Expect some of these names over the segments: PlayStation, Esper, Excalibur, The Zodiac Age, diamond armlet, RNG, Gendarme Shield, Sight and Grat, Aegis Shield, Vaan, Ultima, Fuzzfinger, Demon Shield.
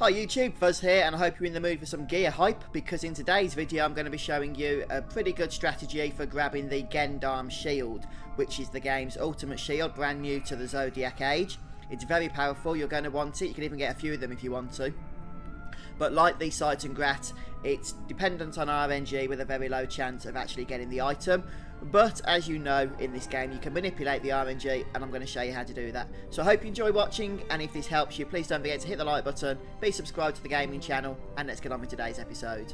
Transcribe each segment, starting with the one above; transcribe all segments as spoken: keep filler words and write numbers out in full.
Hi YouTube, Fuzz here, and I hope you're in the mood for some gear hype, because in today's video I'm going to be showing you a pretty good strategy for grabbing the Gendarme Shield, which is the game's ultimate shield, brand new to the Zodiac Age. It's very powerful, you're going to want it, you can even get a few of them if you want to. But like the Sight and Grat, it's dependent on R N G with a very low chance of actually getting the item. But as you know, in this game you can manipulate the R N G, and I'm going to show you how to do that. So I hope you enjoy watching, and if this helps you, please don't forget to hit the like button, be subscribed to the gaming channel, and let's get on with today's episode.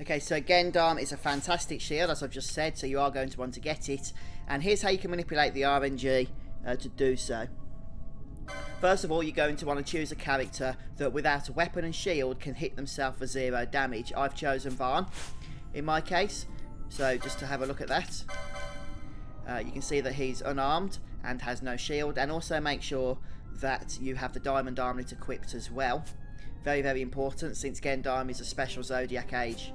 Okay, so Gendarme is a fantastic shield, as I've just said, so you are going to want to get it. And here's how you can manipulate the R N G uh, to do so. First of all, you're going to want to choose a character that without a weapon and shield can hit themselves for zero damage. I've chosen Vaan in my case, so just to have a look at that. Uh, you can see that he's unarmed and has no shield, and also make sure that you have the diamond armlet equipped as well. Very, very important, since Gendarme is a special Zodiac Age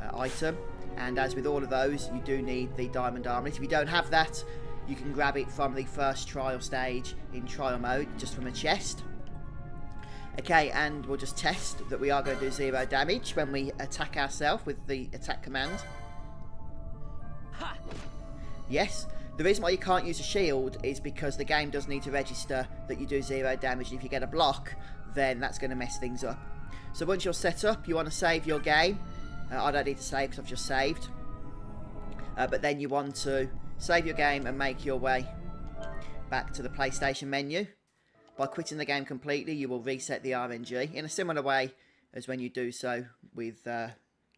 uh, item, and as with all of those, you do need the diamond armlet. If you don't have that, you can grab it from the first trial stage in trial mode, just from a chest. Okay, and we'll just test that we are going to do zero damage when we attack ourselves with the attack command. Ha! Yes, the reason why you can't use a shield is because the game does need to register that you do zero damage, and if you get a block, then that's going to mess things up. So once you're set up, you want to save your game. Uh, I don't need to save because I've just saved. Uh, but then you want to save your game and make your way back to the PlayStation menu. By quitting the game completely, you will reset the R N G in a similar way as when you do so with uh,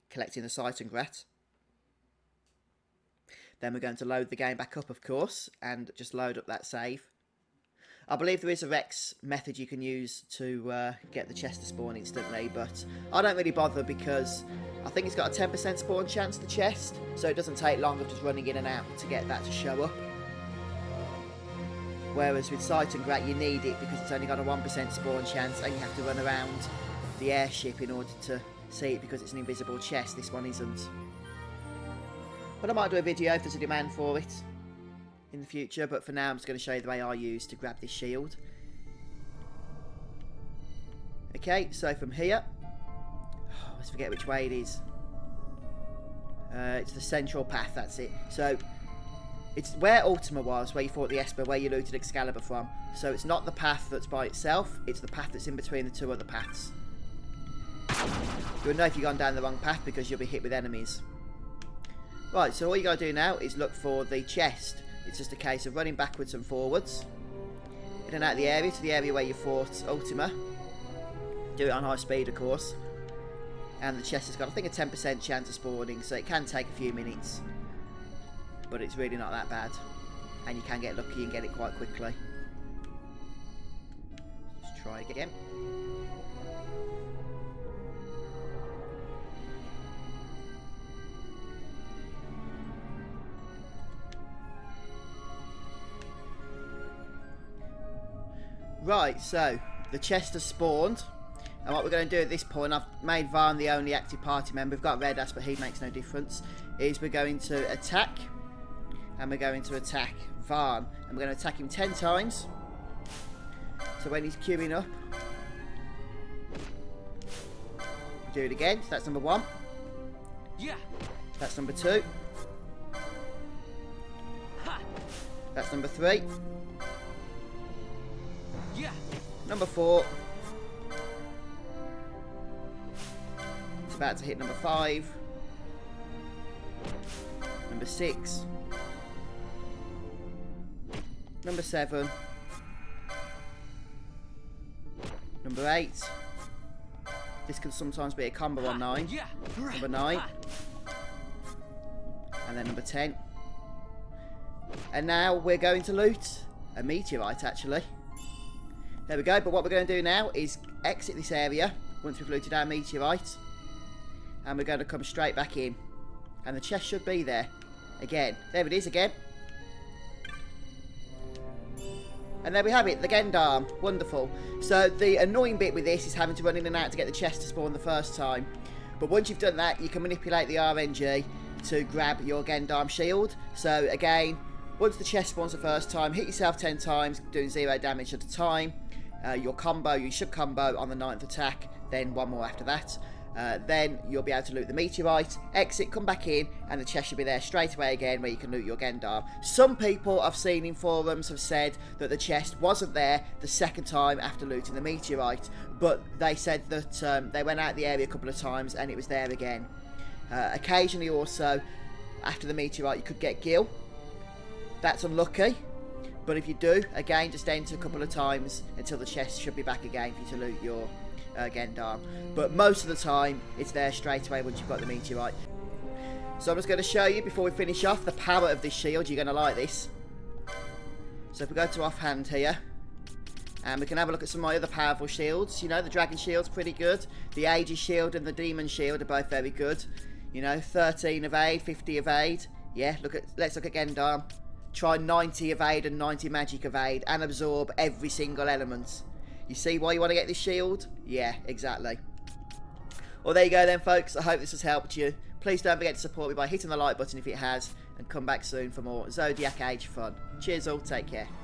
collecting the Sight and Grat. Then we're going to load the game back up, of course, and just load up that save. I believe there is a Rex method you can use to uh, get the chest to spawn instantly, but I don't really bother because I think it's got a ten percent spawn chance, the chest, so it doesn't take long of just running in and out to get that to show up. Whereas with Sight and Grat, you need it because it's only got a one percent spawn chance, and you have to run around the airship in order to see it because it's an invisible chest. This one isn't. But I might do a video if there's a demand for it in the future, but for now I'm just going to show you the way I use to grab this shield. Okay, so from here, oh, let's forget which way it is. Uh, it's the central path, that's it. So it's where Ultima was, where you fought the Esper, where you looted Excalibur from. So it's not the path that's by itself, it's the path that's in between the two other paths. You'll know if you've gone down the wrong path because you'll be hit with enemies. Right, so all you got to do now is look for the chest. It's just a case of running backwards and forwards, in and out of the area, to the area where you fought Ultima. Do it on high speed, of course. And the chest has got, I think, a ten percent chance of spawning, so it can take a few minutes. But it's really not that bad. And you can get lucky and get it quite quickly. Let's try again. Right, so the chest has spawned, and what we're going to do at this point, I've made Vaan the only active party member. We've got Red Ass, but he makes no difference, is we're going to attack, and we're going to attack Vaan, and we're going to attack him ten times, so when he's queuing up, do it again. So that's number one. Yeah. That's number two. Ha. That's number three. Yeah. Number four. It's about to hit number five. Number six. Number seven. Number eight. This can sometimes be a combo on nine. Yeah. Number nine. And then number ten. And now we're going to loot a meteorite, actually. There we go, but what we're going to do now is exit this area once we've looted our meteorite, and we're going to come straight back in, and the chest should be there again. There it is again, and there we have it, the Gendarme. Wonderful. So the annoying bit with this is having to run in and out to get the chest to spawn the first time, but once you've done that, you can manipulate the R N G to grab your Gendarme shield. So again, Once the chest spawns the first time, hit yourself ten times, doing zero damage at a time. Uh, your combo, you should combo on the ninth attack, then one more after that. Uh, then you'll be able to loot the meteorite, exit, come back in, and the chest should be there straight away again where you can loot your Gendarme. Some people I've seen in forums have said that the chest wasn't there the second time after looting the meteorite, but they said that um, they went out the area a couple of times and it was there again. Uh, occasionally also, after the meteorite, you could get Gil. That's unlucky, but if you do, again, just enter a couple of times until the chest should be back again for you to loot your Uh, Gendarme, but most of the time it's there straight away once you've got the meteorite. So I'm just going to show you before we finish off the power of this shield. You're going to like this. So if we go to offhand here, and we can have a look at some of my other powerful shields. You know, the dragon shield's pretty good, the Aegis shield and the demon shield are both very good. You know, thirteen evade, fifty evade. Yeah, look at let's look at Gendarme. Try ninety evade and ninety magic evade and absorb every single element. You see why you want to get this shield? Yeah, exactly. Well, there you go then, folks. I hope this has helped you. Please don't forget to support me by hitting the like button if it has, and come back soon for more Zodiac Age fun. Cheers all, take care.